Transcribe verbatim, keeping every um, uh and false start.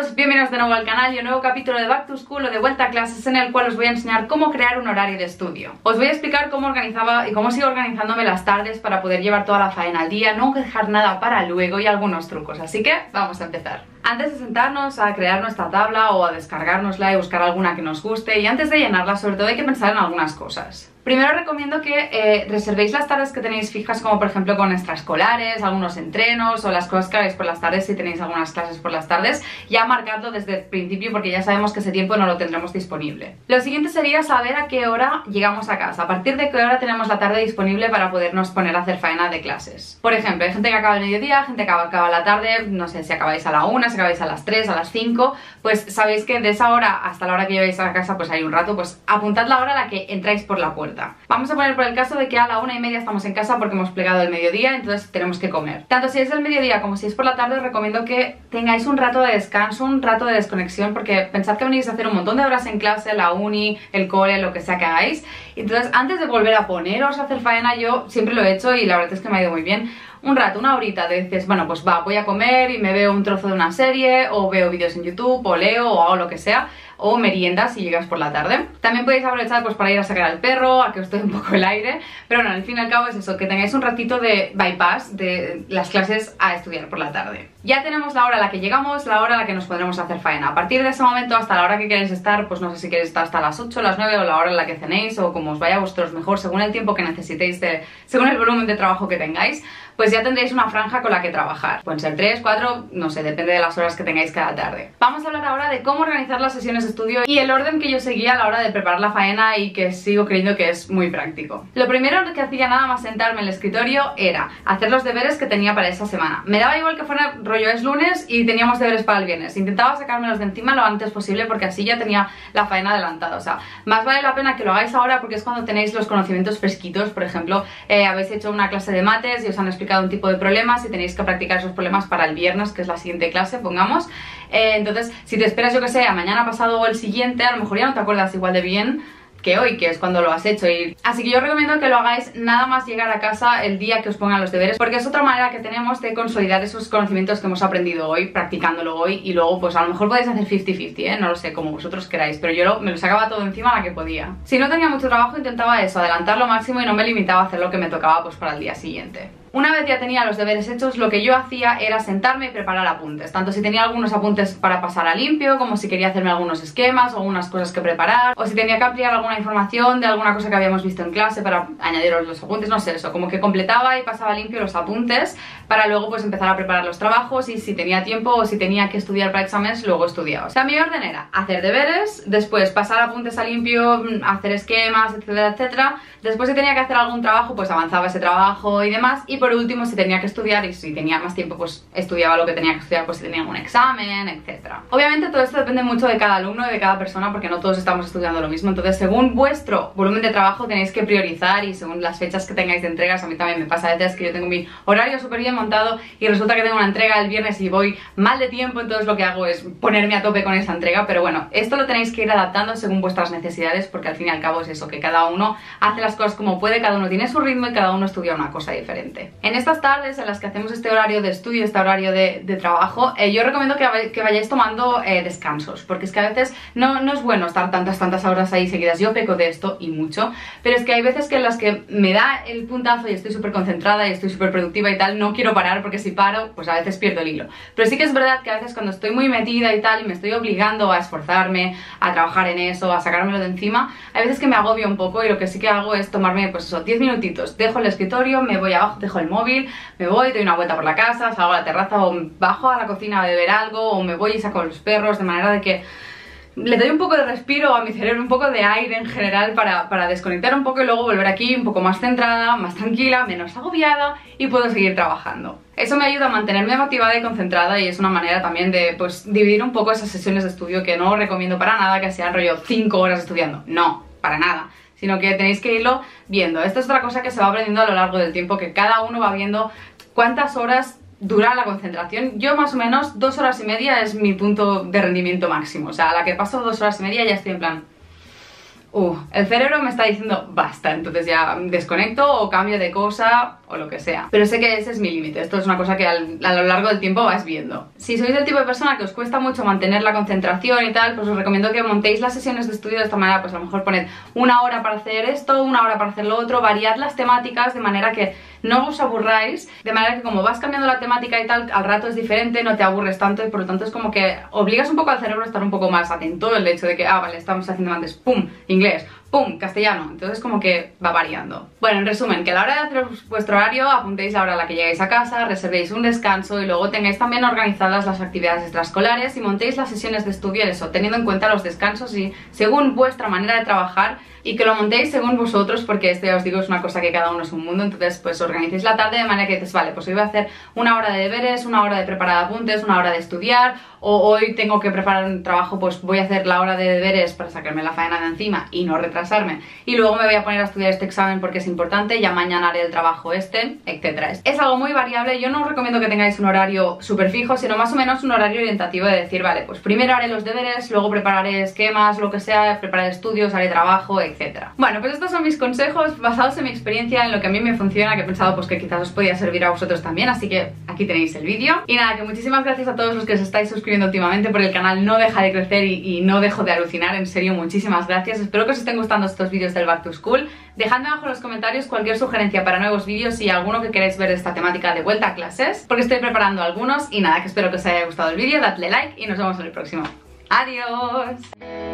chicos, bienvenidos de nuevo al canal y un nuevo capítulo de Back to School o de vuelta a clases, en el cual os voy a enseñar cómo crear un horario de estudio. Os voy a explicar cómo organizaba y cómo sigo organizándome las tardes para poder llevar toda la faena al día, no dejar nada para luego y algunos trucos, así que vamos a empezar. Antes de sentarnos a crear nuestra tabla o a descargárnosla y buscar alguna que nos guste, y antes de llenarla sobre todo hay que pensar en algunas cosas. Primero recomiendo que eh, reservéis las tardes que tenéis fijas, como por ejemplo con extraescolares, algunos entrenos o las cosas que hagáis por las tardes, si tenéis algunas clases por las tardes, ya marcadlo desde el principio porque ya sabemos que ese tiempo no lo tendremos disponible. Lo siguiente sería saber a qué hora llegamos a casa, a partir de qué hora tenemos la tarde disponible para podernos poner a hacer faena de clases. Por ejemplo, hay gente que acaba el mediodía, gente que acaba la tarde, no sé, si acabáis a la una, si acabáis a las tres, a las cinco, pues sabéis que de esa hora hasta la hora que llegáis a la casa pues hay un rato, pues apuntad la hora a la que entráis por la puerta. Vamos a poner por el caso de que a la una y media estamos en casa porque hemos plegado el mediodía, entonces tenemos que comer. Tanto si es el mediodía como si es por la tarde, os recomiendo que tengáis un rato de descanso, un rato de desconexión, porque pensad que venís a hacer un montón de horas en clase, la uni, el cole, lo que sea que hagáis. Entonces, antes de volver a poneros a hacer faena, yo siempre lo he hecho y la verdad es que me ha ido muy bien. Un rato, una horita, te dices, bueno, pues va, voy a comer y me veo un trozo de una serie, o veo vídeos en YouTube, o leo, o hago lo que sea, o meriendas si llegas por la tarde. También podéis aprovechar pues para ir a sacar al perro, a que os dé un poco el aire, pero bueno, al fin y al cabo es eso, que tengáis un ratito de bypass de las clases a estudiar por la tarde. Ya tenemos la hora a la que llegamos, la hora a la que nos pondremos a hacer faena. A partir de ese momento hasta la hora que queréis estar, pues no sé si queréis estar hasta las ocho, las nueve, o la hora en la que cenéis, o como os vaya a vosotros mejor, según el tiempo que necesitéis, de, según el volumen de trabajo que tengáis, pues ya tendréis una franja con la que trabajar. Pueden ser tres, cuatro, no sé, depende de las horas que tengáis cada tarde. Vamos a hablar ahora de cómo organizar las sesiones de estudio y el orden que yo seguía a la hora de preparar la faena y que sigo creyendo que es muy práctico. Lo primero que hacía nada más sentarme en el escritorio era hacer los deberes que tenía para esa semana. Me daba igual que fuera rollo es lunes y teníamos deberes para el viernes. Intentaba sacármelos de encima lo antes posible porque así ya tenía la faena adelantada. O sea, más vale la pena que lo hagáis ahora porque es cuando tenéis los conocimientos fresquitos. Por ejemplo, eh, habéis hecho una clase de mates y os han explicado un tipo de problemas y tenéis que practicar esos problemas para el viernes, que es la siguiente clase, pongamos. Eh, entonces, si te esperas, yo que sé, a mañana pasado o el siguiente, a lo mejor ya no te acuerdas igual de bien que hoy, que es cuando lo has hecho. Y... así que yo recomiendo que lo hagáis nada más llegar a casa el día que os pongan los deberes, porque es otra manera que tenemos de consolidar esos conocimientos que hemos aprendido hoy, practicándolo hoy, y luego pues a lo mejor podéis hacer cincuenta cincuenta, ¿eh? No lo sé, como vosotros queráis, pero yo lo, me lo sacaba todo encima a la que podía. Si no tenía mucho trabajo, intentaba eso, adelantar lo máximo y no me limitaba a hacer lo que me tocaba pues para el día siguiente. Una vez ya tenía los deberes hechos, lo que yo hacía era sentarme y preparar apuntes, tanto si tenía algunos apuntes para pasar a limpio, como si quería hacerme algunos esquemas o algunas cosas que preparar, o si tenía que ampliar alguna información de alguna cosa que habíamos visto en clase para añadiros los apuntes, no sé, eso, como que completaba y pasaba limpio los apuntes para luego pues empezar a preparar los trabajos, y si tenía tiempo o si tenía que estudiar para exámenes, luego estudiaba. O sea, mi orden era hacer deberes, después pasar apuntes a limpio, hacer esquemas, etcétera, etcétera. Después si tenía que hacer algún trabajo, pues avanzaba ese trabajo y demás, y por último, si tenía que estudiar, y si tenía más tiempo pues estudiaba lo que tenía que estudiar, pues si tenía algún examen, etcétera. Obviamente todo esto depende mucho de cada alumno y de cada persona, porque no todos estamos estudiando lo mismo. Entonces, según vuestro volumen de trabajo tenéis que priorizar, y según las fechas que tengáis de entregas. A mí también me pasa a veces que yo tengo mi horario súper bien montado y resulta que tengo una entrega el viernes y voy mal de tiempo, entonces lo que hago es ponerme a tope con esa entrega. Pero bueno, esto lo tenéis que ir adaptando según vuestras necesidades, porque al fin y al cabo es eso, que cada uno hace las cosas como puede, cada uno tiene su ritmo y cada uno estudia una cosa diferente. En estas tardes en las que hacemos este horario de estudio, este horario de, de trabajo, eh, yo recomiendo que, que vayáis tomando eh, descansos, porque es que a veces no, no es bueno estar tantas, tantas horas ahí seguidas. Yo peco de esto y mucho, pero es que hay veces que en las que me da el puntazo y estoy súper concentrada y estoy súper productiva y tal, no quiero parar, porque si paro, pues a veces pierdo el hilo. Pero sí que es verdad que a veces cuando estoy muy metida y tal, y me estoy obligando a esforzarme, a trabajar en eso, a sacármelo de encima, hay veces que me agobio un poco, y lo que sí que hago es tomarme, pues eso, diez minutitos, dejo el escritorio, me voy abajo, dejo el móvil, me voy, doy una vuelta por la casa, salgo a la terraza, o bajo a la cocina a beber algo, o me voy y saco a los perros, de manera de que le doy un poco de respiro a mi cerebro, un poco de aire en general para, para desconectar un poco, y luego volver aquí un poco más centrada, más tranquila, menos agobiada, y puedo seguir trabajando. Eso me ayuda a mantenerme motivada y concentrada, y es una manera también de pues dividir un poco esas sesiones de estudio, que no recomiendo para nada que sean rollo cinco horas estudiando, no, para nada, sino que tenéis que irlo viendo. Esto es otra cosa que se va aprendiendo a lo largo del tiempo, que cada uno va viendo cuántas horas dura la concentración. Yo más o menos dos horas y media es mi punto de rendimiento máximo. O sea, a la que paso dos horas y media ya estoy en plan, uh, el cerebro me está diciendo basta, entonces ya desconecto o cambio de cosa o lo que sea. Pero sé que ese es mi límite, esto es una cosa que al, a lo largo del tiempo vas viendo. Si sois el tipo de persona que os cuesta mucho mantener la concentración y tal, pues os recomiendo que montéis las sesiones de estudio de esta manera, pues a lo mejor poned una hora para hacer esto, una hora para hacer lo otro, variad las temáticas de manera que no os aburráis, de manera que como vas cambiando la temática y tal, al rato es diferente, no te aburres tanto y por lo tanto es como que obligas un poco al cerebro a estar un poco más atento, el hecho de que, ah, vale, estamos haciendo antes, pum, inglés, pum, castellano, entonces como que va variando. Bueno, en resumen, que a la hora de hacer vuestro horario apuntéis la hora a la que llegáis a casa, reservéis un descanso y luego tengáis también organizadas las actividades extraescolares y montéis las sesiones de estudio, eso, teniendo en cuenta los descansos y según vuestra manera de trabajar, y que lo montéis según vosotros, porque este, ya os digo, es una cosa que cada uno es un mundo, entonces pues organicéis la tarde de manera que dices, vale, pues hoy voy a hacer una hora de deberes, una hora de preparar apuntes, una hora de estudiar, o hoy tengo que preparar un trabajo, pues voy a hacer la hora de deberes para sacarme la faena de encima y no retrasarme, y luego me voy a poner a estudiar este examen porque es importante, ya mañana haré el trabajo este, etcétera. Es algo muy variable, yo no os recomiendo que tengáis un horario súper fijo, sino más o menos un horario orientativo de decir, vale, pues primero haré los deberes, luego prepararé esquemas, lo que sea, prepararé estudios, haré trabajo, etcétera. Bueno, pues estos son mis consejos basados en mi experiencia, en lo que a mí me funciona, que he pensado pues que quizás os podía servir a vosotros también, así que aquí tenéis el vídeo. Y nada, que muchísimas gracias a todos los que os estáis suscribiendo últimamente, porque el canal no deja de crecer y, y no dejo de alucinar, en serio, muchísimas gracias. Espero que os estén gustando estos vídeos del Back to School. Dejadme abajo en los comentarios cualquier sugerencia para nuevos vídeos y alguno que queráis ver de esta temática de vuelta a clases, porque estoy preparando algunos. Y nada, que espero que os haya gustado el vídeo, dadle like y nos vemos en el próximo. ¡Adiós!